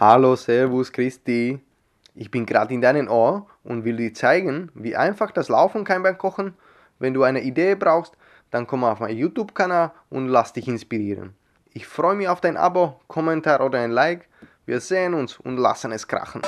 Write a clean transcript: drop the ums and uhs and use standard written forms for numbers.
Hallo, servus, Christi. Ich bin gerade in deinen Ohr und will dir zeigen, wie einfach das Laufen kann beim Kochen. Wenn du eine Idee brauchst, dann komm auf meinen YouTube-Kanal und lass dich inspirieren. Ich freue mich auf dein Abo, Kommentar oder ein Like. Wir sehen uns und lassen es krachen.